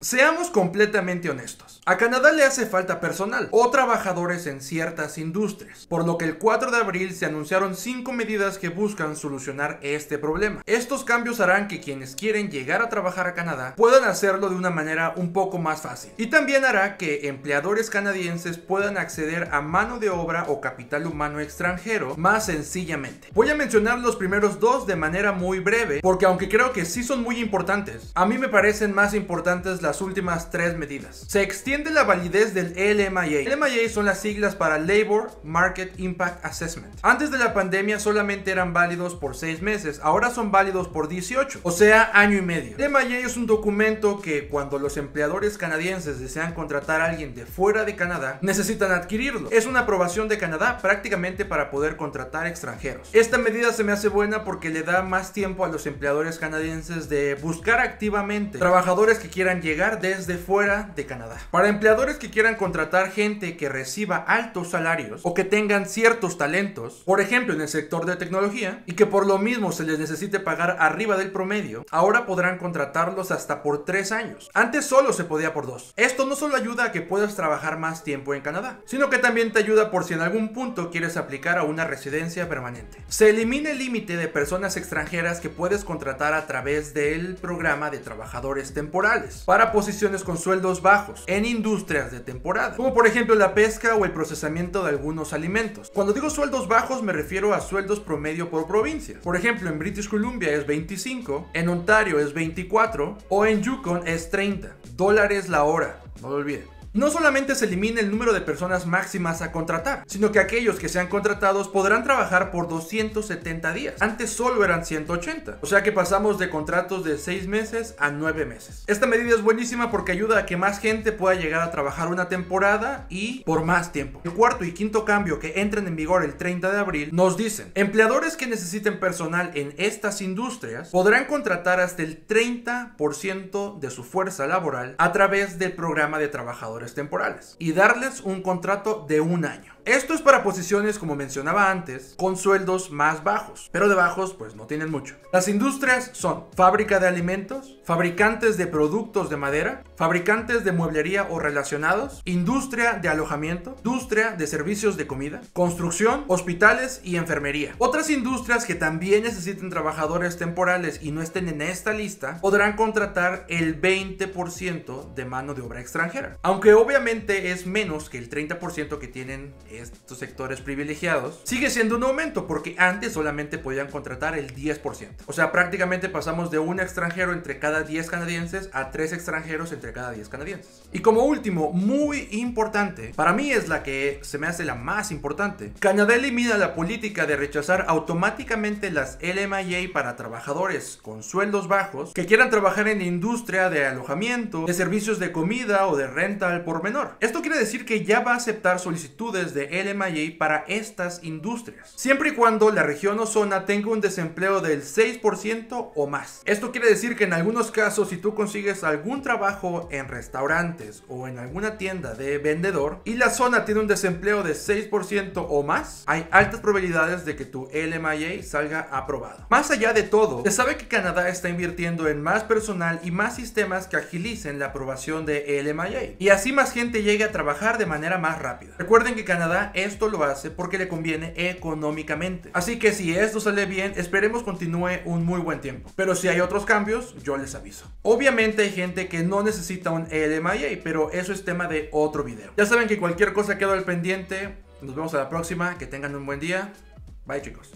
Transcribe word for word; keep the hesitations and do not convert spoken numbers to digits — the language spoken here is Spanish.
Seamos completamente honestos, a Canadá le hace falta personal o trabajadores en ciertas industrias, por lo que el cuatro de abril se anunciaron cinco medidas que buscan solucionar este problema. Estos cambios harán que quienes quieren llegar a trabajar a Canadá puedan hacerlo de una manera un poco más fácil, y también hará que empleadores canadienses puedan acceder a mano de obra o capital humano extranjero más sencillamente. Voy a mencionar los primeros dos de manera muy breve, porque aunque creo que sí son muy importantes, a mí me parecen más importantes las las últimas tres medidas. Se extiende la validez del L M I A. L M I A son las siglas para Labor Market Impact Assessment. Antes de la pandemia solamente eran válidos por seis meses, ahora son válidos por dieciocho, o sea, año y medio. L M I A es un documento que cuando los empleadores canadienses desean contratar a alguien de fuera de Canadá, necesitan adquirirlo. Es una aprobación de Canadá prácticamente para poder contratar extranjeros. Esta medida se me hace buena porque le da más tiempo a los empleadores canadienses de buscar activamente trabajadores que quieran llegar desde fuera de Canadá. Para empleadores que quieran contratar gente que reciba altos salarios o que tengan ciertos talentos, por ejemplo en el sector de tecnología, y que por lo mismo se les necesite pagar arriba del promedio, ahora podrán contratarlos hasta por tres años. Antes solo se podía por dos. Esto no solo ayuda a que puedas trabajar más tiempo en Canadá, sino que también te ayuda por si en algún punto quieres aplicar a una residencia permanente. Se elimina el límite de personas extranjeras que puedes contratar a través del programa de trabajadores temporales para posiciones con sueldos bajos en industrias de temporada, como por ejemplo la pesca o el procesamiento de algunos alimentos. Cuando digo sueldos bajos me refiero a sueldos promedio por provincia. Por ejemplo, en British Columbia es veinticinco, en Ontario es veinticuatro o en Yukon es treinta dólares la hora, no lo olviden. No solamente se elimina el número de personas máximas a contratar, sino que aquellos que sean contratados podrán trabajar por doscientos setenta días. Antes solo eran ciento ochenta, o sea que pasamos de contratos de seis meses a nueve meses. Esta medida es buenísima porque ayuda a que más gente pueda llegar a trabajar una temporada y por más tiempo. El cuarto y quinto cambio, que entran en vigor el treinta de abril, nos dicen: empleadores que necesiten personal en estas industrias podrán contratar hasta el treinta por ciento de su fuerza laboral a través del programa de trabajadores temporales y darles un contrato de un año. Esto es para posiciones, como mencionaba antes, con sueldos más bajos, pero de bajos pues no tienen mucho. Las industrias son fábrica de alimentos, fabricantes de productos de madera, fabricantes de mueblería o relacionados, industria de alojamiento, industria de servicios de comida, construcción, hospitales y enfermería. Otras industrias que también necesiten trabajadores temporales y no estén en esta lista podrán contratar el veinte por ciento de mano de obra extranjera, aunque obviamente es menos que el treinta por ciento que tienen estos sectores privilegiados. Sigue siendo un aumento porque antes solamente podían contratar el diez por ciento, o sea, prácticamente pasamos de un extranjero entre cada diez canadienses a tres extranjeros entre cada diez canadienses. Y como último, muy importante, para mí es la que se me hace la más importante: Canadá elimina la política de rechazar automáticamente las L M I A para trabajadores con sueldos bajos que quieran trabajar en la industria de alojamiento, de servicios de comida o de renta al por menor. Esto quiere decir que ya va a aceptar solicitudes de L M I A para estas industrias, siempre y cuando la región o zona tenga un desempleo del seis por ciento o más. Esto quiere decir que en algunos casos, si tú consigues algún trabajo en restaurantes o en alguna tienda de vendedor y la zona tiene un desempleo de seis por ciento o más, hay altas probabilidades de que tu L M I A salga aprobado. Más allá de todo, se sabe que Canadá está invirtiendo en más personal y más sistemas que agilicen la aprobación de L M I A, y así más gente llegue a trabajar de manera más rápida. Recuerden que Canadá esto lo hace porque le conviene económicamente, así que si esto sale bien, esperemos continúe un muy buen tiempo, pero si hay otros cambios yo les aviso. Obviamente hay gente que no necesita un L M I A, pero eso es tema de otro video. Ya saben que cualquier cosa quedo al pendiente. Nos vemos a la próxima, que tengan un buen día. Bye, chicos.